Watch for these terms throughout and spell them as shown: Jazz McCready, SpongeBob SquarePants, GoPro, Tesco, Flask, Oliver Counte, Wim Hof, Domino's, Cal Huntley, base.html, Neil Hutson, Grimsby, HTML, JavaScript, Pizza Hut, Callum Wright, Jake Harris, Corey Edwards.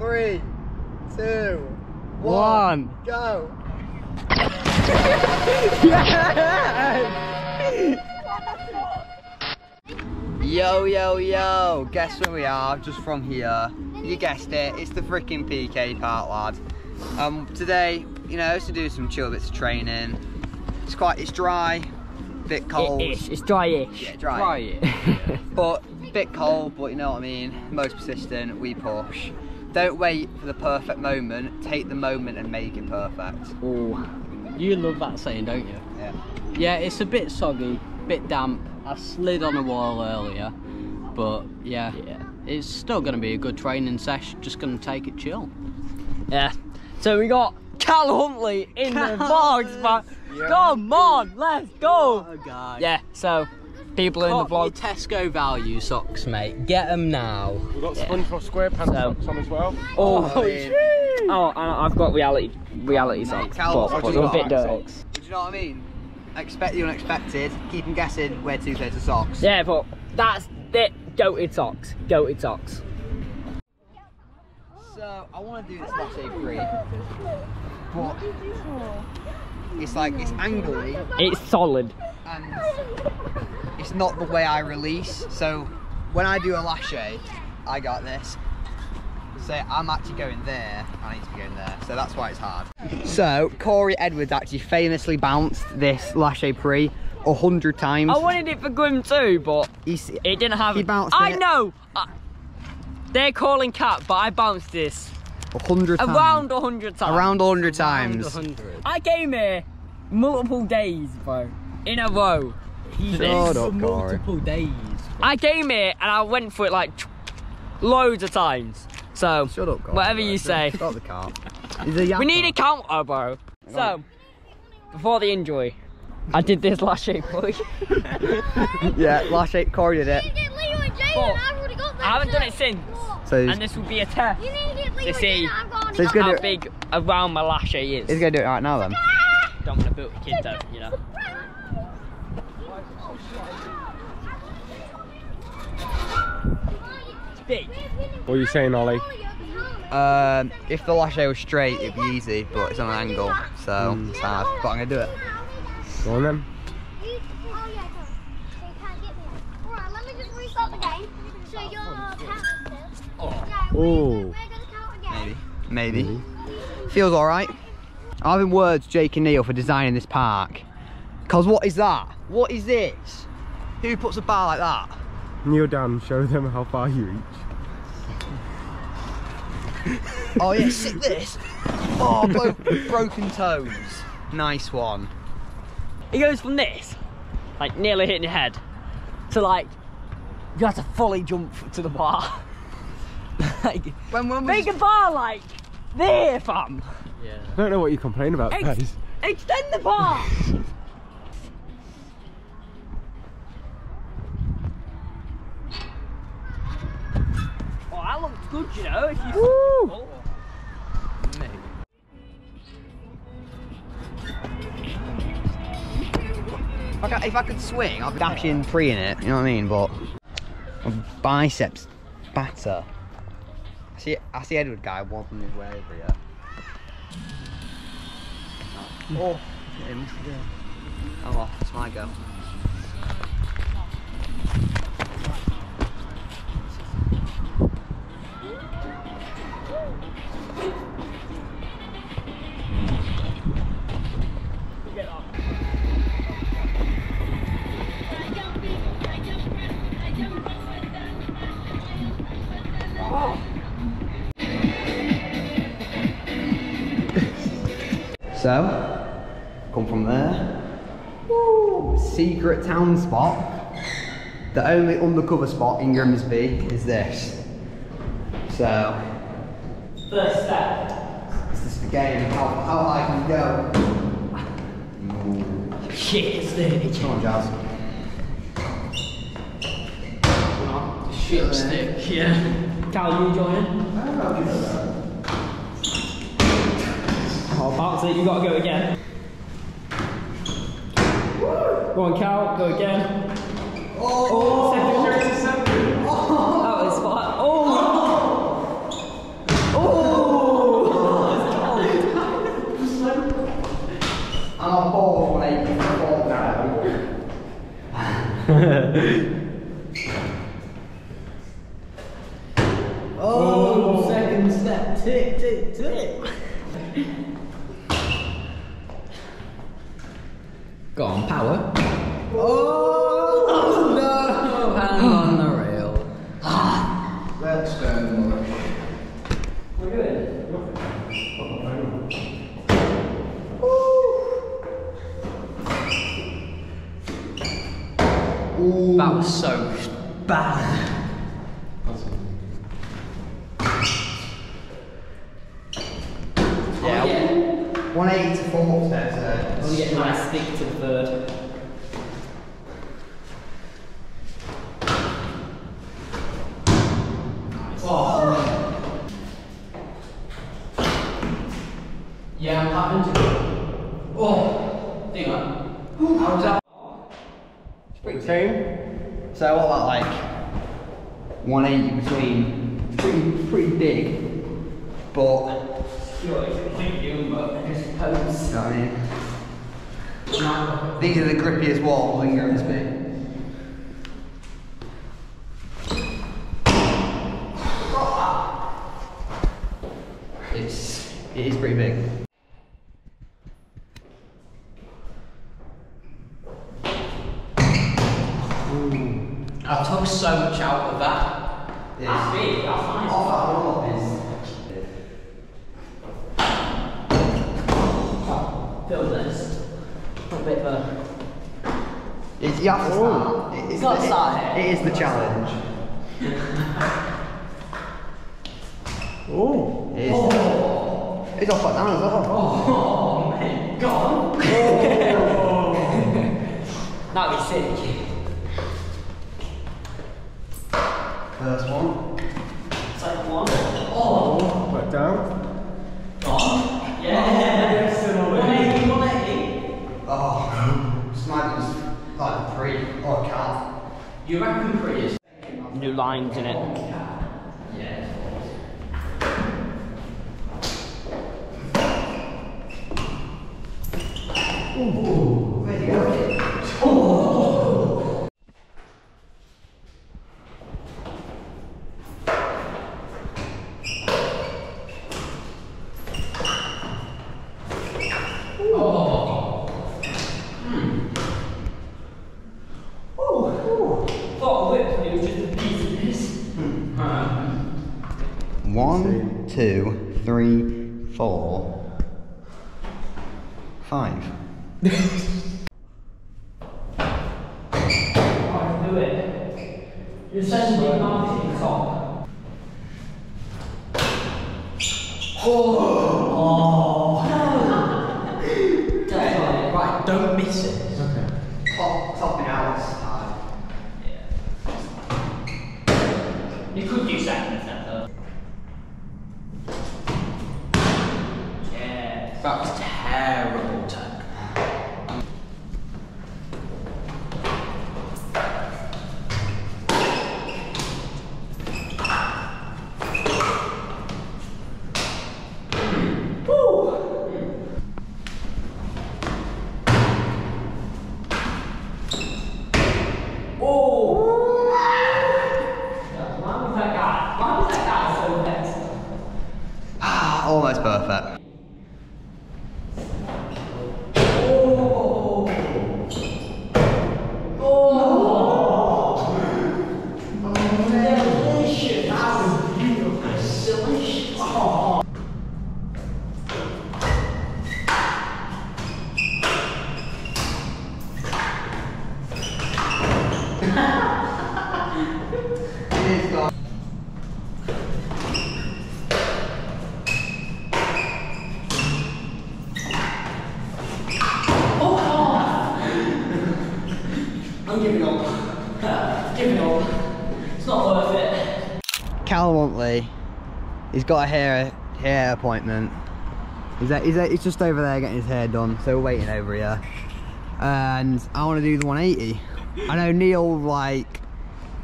3, 2, 1, go. Yo, yo, yo, guess where we are, just from here. You guessed it, it's the freaking PK part, lad. Today, you know, to do some chill bits of training. It's dry, bit cold. It's dry-ish. Yeah, dry-ish. But bit cold, but you know what I mean. Most persistent, we push. Don't wait for the perfect moment, take the moment and make it perfect. Ooh. You love that saying, don't you? Yeah. Yeah, it's a bit soggy, bit damp. I slid on a wall earlier, but yeah, it's still going to be a good training session, just going to take it chill. Yeah, so we got Cal Huntley in the box, man. Yeah. Come on, let's go. What a guy. Yeah, so people in the vlog. Tesco value socks, mate. Get them now. We've got SpongeBob SquarePants socks on as well. Oh, oh, and I've got reality socks. Do you know what I mean? Expect the unexpected, keep them guessing, wear two pairs of socks. Yeah, but that's it, goated socks, goated socks. So, I want to do this latte free, but it's like, it's angly. It's solid. And it's not the way I release, so when I do a lache, I got this. So I'm actually going there, I need to be going there, so that's why it's hard. So Corey Edwards actually famously bounced this lache prie 100 times. I wanted it for Gwim too, but it didn't have it. I know! They're calling cap, but I bounced this. 100 times. Around 100 times. Around 100 times. I came here multiple days, bro. In a row. Shut up, Corey. Multiple days. Bro. I came here and I went for it like loads of times. So, shut up, God, whatever you say. Start the count. We need a counter, bro. So, before the injury, I did this lache prie. Yeah, lache, Corey did it. You did Leo and Jayden, I've already got that. I haven't done it since. So and this will be a test to see how big around my lache is. He's going to do it right now, then. Don't want to build a kid, though, you know. What are you saying, Ollie? If the lache was straight, it'd be easy, but it's on an angle, so it's hard. But I'm gonna do it. Go on then. Oh. Maybe. Feels alright. I've been words Jake and Neil for designing this park. Cause what is that? What is this? Who puts a bar like that? Kneel down, show them how far you reach. Oh yeah, sit this. Oh, both broken toes. Nice one. It goes from this, like nearly hitting your head, to like, you have to fully jump to the bar. Like, when make a bar like there, fam. Yeah. I don't know what you complain about, guys. Extend the bar. Good, you know, if you oh. If I could swing, I'd dash in pre in it, you know what I mean? But my biceps batter. I see Edward guy walking his way over here. Oh, him. I'm off, it's my go. So, come from there. Woo, secret town spot. The only undercover spot in Grimsby is this. So, first step. This is the game. How high can you go? No. Shit, it's dirty. Come on, Jazz. Oh, shit, stick. Yeah. Cal, you join? I bounce it, you gotta go again. Woo! Go on, Cal, go again. Oh, second, second. Oh, that was fun. Oh! Oh! Oh, second step. Tick, tick, tick. Go on, power. Oh, no. Hand on the rail. Ah. Let's go. Look at it. Ooh. That was so bad. Yeah. Oh, yeah. 180 to four upstairs. Oh yeah, nice stick to the third. Nice. Oh. Yeah, I'm having to. Oh, hang on. How was that? Pretty soon. So what about like 180 between? Pretty big, but sure, it's completely humble. Just pose. I mean, these are the grippiest walls in Grimsby. It is pretty big. I took so much out of that. That's big, that's nice. Oh, that feels nice. A bit of a... You have to start. It's got to start here. It is the challenge. Ooh. It is. Oh. It's all flat down as well. Oh, man. God. Oh. That'd be sick. First one. Second one. Oh! Back down. Oh! Yeah! Oh, yeah. 180. Oh! Snipers. Like three. Or a cat. You reckon three is? New lines in it. Yeah. Ooh! Where'd you go? Oh! One, two, three, four, five. I do it. You're sending me to the top. Oh! Oh. Right, don't miss it. Okay. Top it out. Yeah. You could do second step though. That was terrible time. Oh! Why was that guy so bad? Ah, almost perfect. I'm giving up. It's not worth it. Cal Huntley, he's got a hair appointment. He's just over there getting his hair done, so we're waiting over here. And I want to do the 180. I know Neil, like,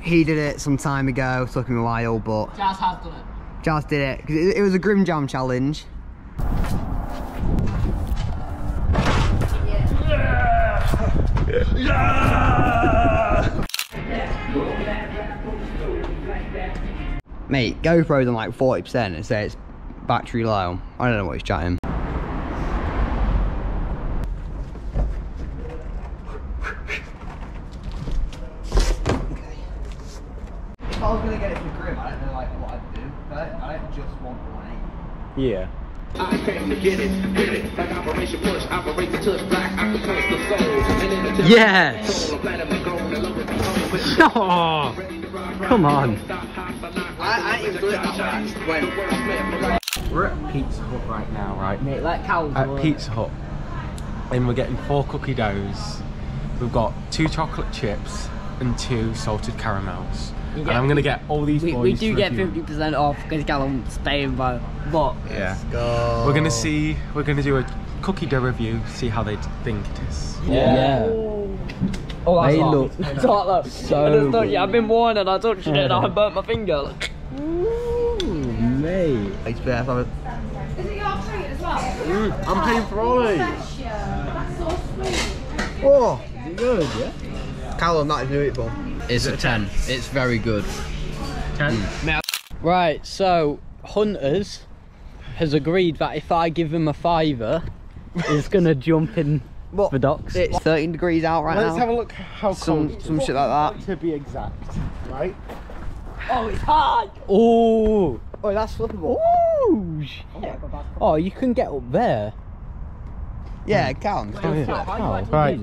he did it some time ago. It took him a while, but Jazz has done it. Jazz did it because it was a Grim Jam challenge. Yeah. Yeah. Yeah. Mate, GoPro's on like 40% and say it's battery low. I don't know what he's chatting. If I was going to get it for Grim, I don't know like what I'd do. I don't just want the 180. Yeah. I came to get it, like Operation Push, Operation Touch, Black, Octopus, the Soul, and then the yes! Oh, come on. I enjoy that. We're at Pizza Hut right now, right? Mate, like Cal's at Pizza Hut, and we're getting 4 cookie doughs. We've got 2 chocolate chips and 2 salted caramels. Yeah. And I'm gonna get all these boys. We do get 50% off because Callum's staying by. But yeah, let's go. We're gonna see. We're gonna do a cookie dough review. See how they think it is. Yeah. Oh, that's hot. It's hot though. So good. Yeah, I've been warned and I touched it and I burnt my finger. Like, ooh, mate. It's better. Is it your plate as well? Mm, I'm paying for all these. That's so sweet. Oh, is it good? Yeah. Callum, that is beautiful. It's a 10. It's very good. 10? Mm. Right, so Hunters has agreed that if I give him a fiver, he's going to jump in what? The docks. It's 13 degrees out right now. Let's have a look how cold. Some shit like that. To be exact, right? Oh, it's hard! Oh! Oh, that's flippable. Ooh, shit. Oh, you can get up there. Yeah, it can. Oh, yeah. Oh, right.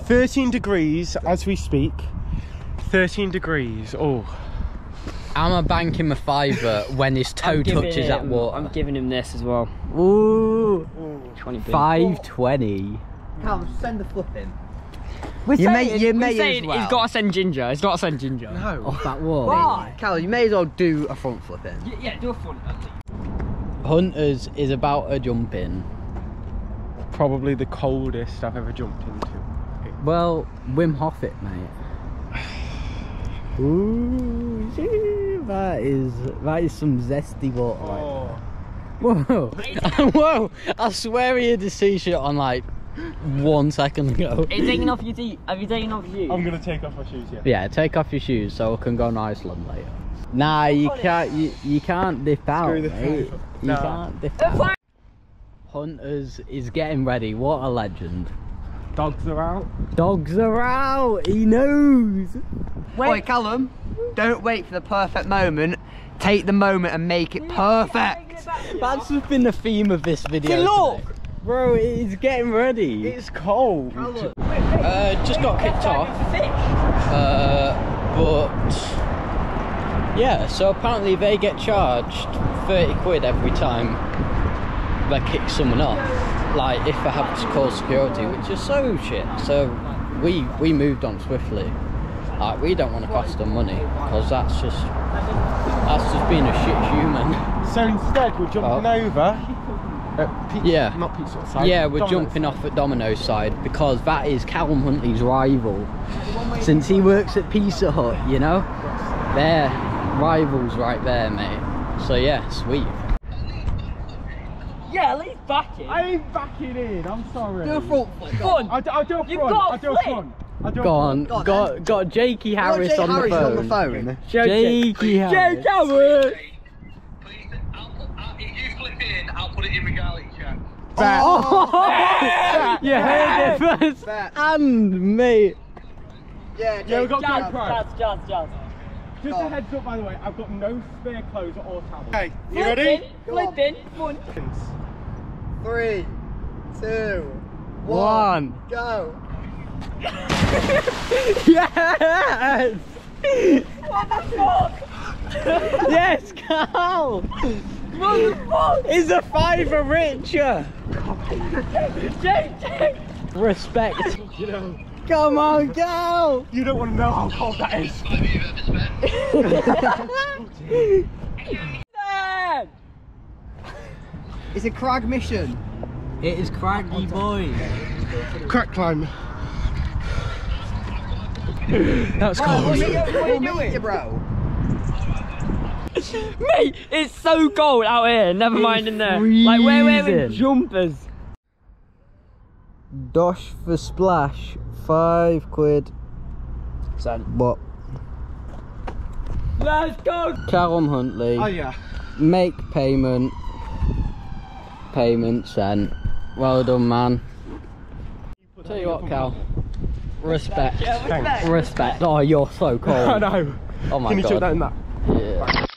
13 degrees as we speak. 13 degrees, oh. I'm banking a fiver when his toe touches that water. I'm giving him this as well. Ooh. 520. Come, send the flip in. You may as well. He's got to send Ginger. He's got to send Ginger. No. Off that wall. Why? Cal, you may as well do a front flip in. Yeah, do a front flip. Hunters is about to jump in. Probably the coldest I've ever jumped into. Well, Wim Hof it, mate. Ooh, that is some zesty water. Oh. Right there. Whoa, whoa! I swear he had a t-shirt on like 1 second ago. Are you taking off your teeth? Have you taken off your shoes? I'm gonna take off my shoes. Yeah, take off your shoes so I can go to Iceland later. Nah, you can't dip out. Screw the mate. You can't dip out. Hunters is getting ready. What a legend! Dogs are out. Dogs are out. He knows. Wait. Oi, Callum, don't wait for the perfect moment. Take the moment and make it perfect. That's been the theme of this video. See, look. Today. Bro, it's getting ready. It's cold. Callum. Just got kicked off. But yeah, so apparently they get charged 30 quid every time they kick someone off. Like if I have to call security, which is so shit. So we moved on swiftly. Like we don't want to cost them money because that's just being a shit human. So instead we're jumping over at Pizza, yeah, not Pizza side. Yeah, we're jumping off at Domino's side because that is Cal Huntley's rival. Since he works at Pizza Hut, you know, they're rivals right there, mate. So yeah, sweet. Yeah, leave back in. I ain't backing in, I'm sorry. Do a front flip. Go on. I do a front. You've got to flip. Go on. Got Jake Harris, on the phone. Jake Harris. Jake Harris. Please, if you flip in, I'll put it in regalia. Oh! You heard it first. Bet. And mate. Yeah, Jake, we got GoPro. Jazz. Just a heads up, by the way, I've got no spare clothes or towels. Okay, you ready? Flip in, one. 3, 2, 1, go! Yes! What the fuck? Yes, Cal! What the fuck? Is a fiver richer? Jake! Respect. You know, come on, Cal! You don't want to know how cold that is. It's a crag mission. It is craggy, boy. Crack climb. That's cold. What are you doing, bro? Mate, it's so cold out here. Never mind in there. Freezing. Like we're wearing jumpers. Dosh for splash, 5 quid. What? Let's go! Cal Huntley. Oh yeah. Make payment. Payment sent. Well done, man. Tell you what, Cal. Respect. Yeah, respect. Oh, you're so cold. I know. Oh my God. Can you do that in that? Yeah.